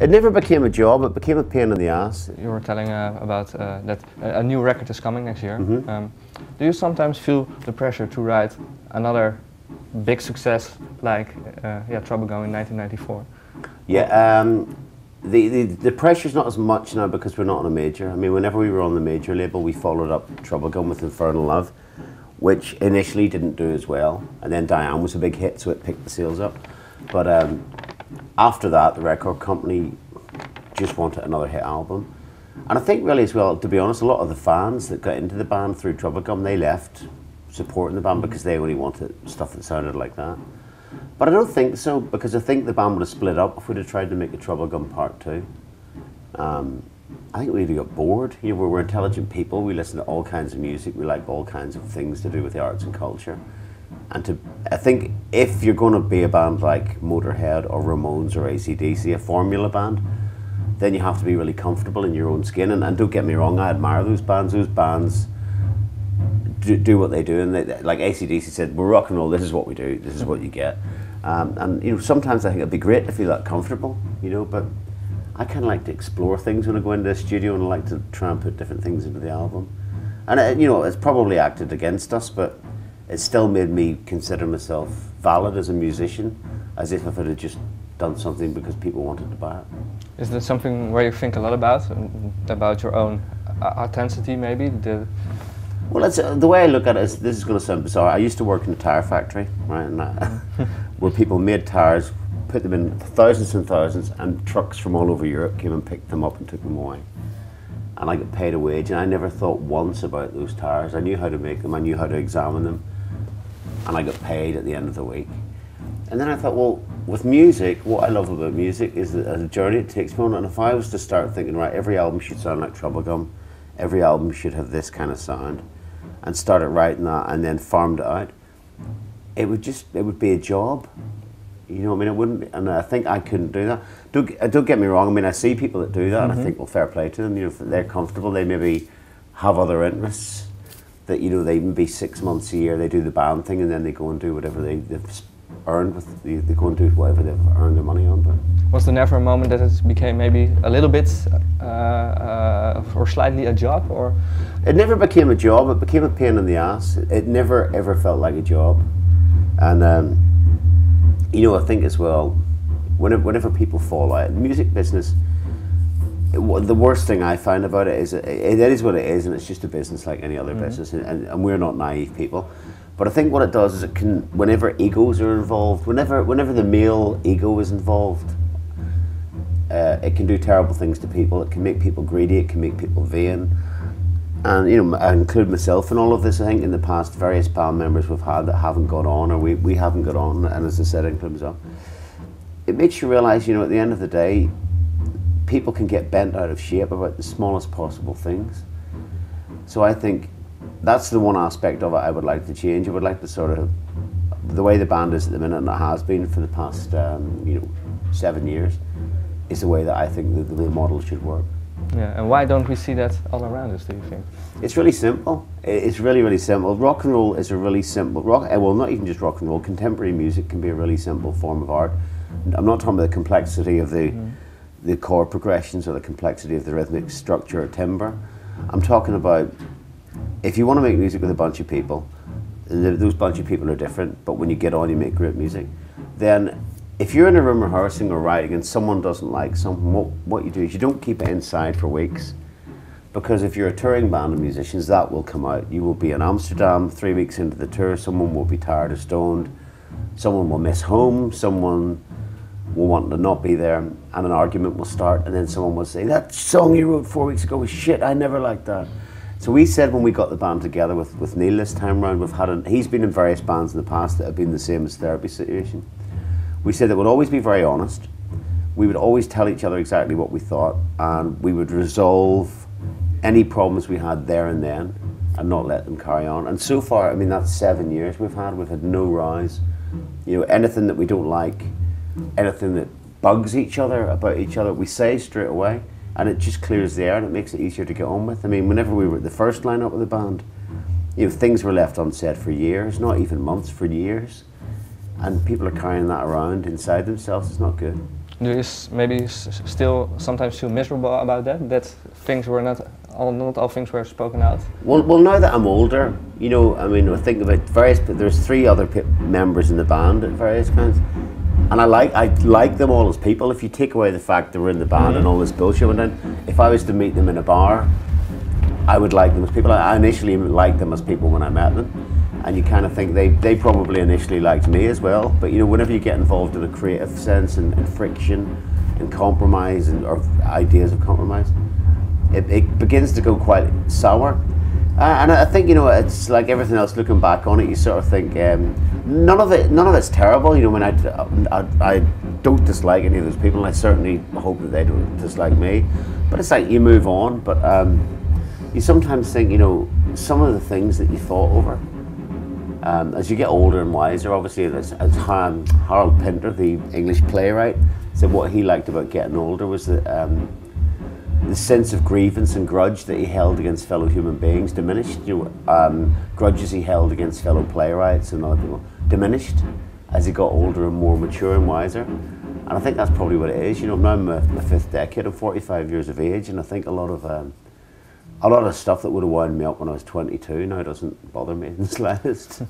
It never became a job, it became a pain in the ass. You were telling about that a new record is coming next year. Mm-hmm. Do you sometimes feel the pressure to write another big success like Troublegum in 1994? Yeah, the pressure's not as much now because we're not on a major. I mean, whenever we were on the major label, we followed up Troublegum with Infernal Love, which initially didn't do as well. And then Diane was a big hit, so it picked the sales up. But after that, the record company just wanted another hit album. And I think really as well, to be honest, a lot of the fans that got into the band through Troublegum, they left supporting the band because they only wanted stuff that sounded like that. But I don't think so, because I think the band would have split up if we'd have tried to make a Troublegum Part 2. I think we'd have got bored. You know, we're intelligent people, we listen to all kinds of music, we like all kinds of things to do with the arts and culture. And I think if you're going to be a band like Motorhead or Ramones or AC/DC, a formula band, then you have to be really comfortable in your own skin. And don't get me wrong, I admire those bands. Those bands do what they do, and they, like AC/DC said, we're rock and roll, this is what we do, this is what you get. And you know, sometimes I think it'd be great to feel that comfortable, you know, but I kind of like to explore things when I go into the studio, and I like to try and put different things into the album. And you know, it's probably acted against us, but it still made me consider myself valid as a musician, as if I had just done something because people wanted to buy it. Is that something where you think a lot about your own authenticity, maybe? Well, it's, the way I look at it is, this is going to sound bizarre. I used to work in a tire factory, right, and where people made tires, put them in thousands and thousands, and trucks from all over Europe came and picked them up and took them away. And I got paid a wage, and I never thought once about those tires. I knew how to make them, I knew how to examine them, and I got paid at the end of the week. And then I thought, well, with music, what I love about music is the journey it takes me on. And if I was to start thinking, right, every album should sound like Troublegum, every album should have this kind of sound, and started writing that and then farmed it out, it would be a job. You know what I mean? It wouldn't be, and I think I couldn't do that. Don't get me wrong, I mean, I see people that do that, mm-hmm. and I think, well, fair play to them. You know, if they're comfortable, they maybe have other interests that, you know, they maybe 6 months a year, they do the band thing, and then they go and do whatever they've earned with, they go and do whatever they've earned their money on. But was there never a moment that it became maybe a little bit or slightly a job? Or it never became a job, it became a pain in the ass. It never ever felt like a job. And you know, I think as well, whenever people fall out in the music business, the worst thing I find about it is it is what it is, and it's just a business like any other mm-hmm. business, and we're not naive people. But I think what it does is it can, whenever egos are involved, whenever the male ego is involved, it can do terrible things to people. It can make people greedy, it can make people vain. And you know, I include myself in all of this. I think in the past, various band members we've had that haven't got on, or we haven't got on, and as I said, I include myself. It makes you realise, you know, at the end of the day, people can get bent out of shape about the smallest possible things. So I think that's the one aspect of it I would like to change. I would like to sort of, the way the band is at the minute, and it has been for the past 7 years, is the way that I think the model should work. Yeah, and why don't we see that all around us, do you think? It's really simple. It's really, really simple. Rock and roll is a really simple, well, not even just rock and roll, contemporary music can be a really simple form of art. I'm not talking about the complexity of the chord progressions or the complexity of the rhythmic structure or timbre. I'm talking about, if you want to make music with a bunch of people, those bunch of people are different, but when you get on, you make great music. Then, if you're in a room rehearsing or writing and someone doesn't like something, what you do is you don't keep it inside for weeks, because if you're a touring band of musicians, that will come out. You will be in Amsterdam 3 weeks into the tour, someone will be tired or stoned, someone will miss home, someone will want to not be there, and an argument will start, and then someone will say, that song you wrote 4 weeks ago was shit, I never liked that. So we said when we got the band together with Neil this time round, we've had he's been in various bands in the past that have been the same as Therapy Situation. We said that we'd always be very honest, we would always tell each other exactly what we thought, and we would resolve any problems we had there and then, and not let them carry on. And so far, I mean, that's 7 years we've had no rows. You know, anything that we don't like, anything that bugs each other about each other, we say straight away. And it just clears the air, and it makes it easier to get on with. I mean, whenever we were the first lineup of the band, you know, things were left unsaid for years, not even months, for years. And people are carrying that around inside themselves. It's not good. Do you maybe still sometimes feel miserable about that? That things were not all things were spoken out? Well, now that I'm older, you know, I mean, I think about various, there's three other members in the band at various kinds. And I like them all as people. If you take away the fact they were in the band and all this bullshit went down, if I was to meet them in a bar, I would like them as people. I initially liked them as people when I met them. And you kind of think they probably initially liked me as well. But you know, whenever you get involved in a creative sense and friction and compromise and or ideas of compromise, it begins to go quite sour. And I think, you know, it's like everything else. Looking back on it, you sort of think none of it's terrible. You know, when I don't dislike any of those people, and I certainly hope that they don't dislike me. But it's like you move on. But you sometimes think, you know, some of the things that you thought over as you get older and wiser. Obviously, as Harold Pinter, the English playwright, said, what he liked about getting older was that. The sense of grievance and grudge that he held against fellow human beings diminished. You know, grudges he held against fellow playwrights and other people diminished as he got older and more mature and wiser. And I think that's probably what it is. You know, now I'm in my fifth decade. I'm 45 years of age, and I think a lot of stuff that would have wound me up when I was 22 now doesn't bother me in the slightest.